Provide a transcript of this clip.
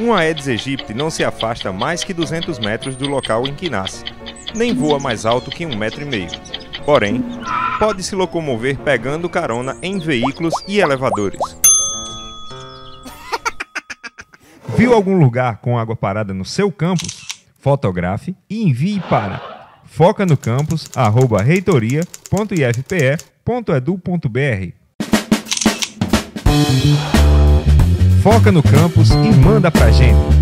Um Aedes aegypti não se afasta mais que 200 metros do local em que nasce, nem voa mais alto que 1,5 metro. Porém, pode se locomover pegando carona em veículos e elevadores. Viu algum lugar com água parada no seu campus? Fotografe e envie para focanocampus@reitoria.ifpe.edu.br. Foca no Campus e manda pra gente!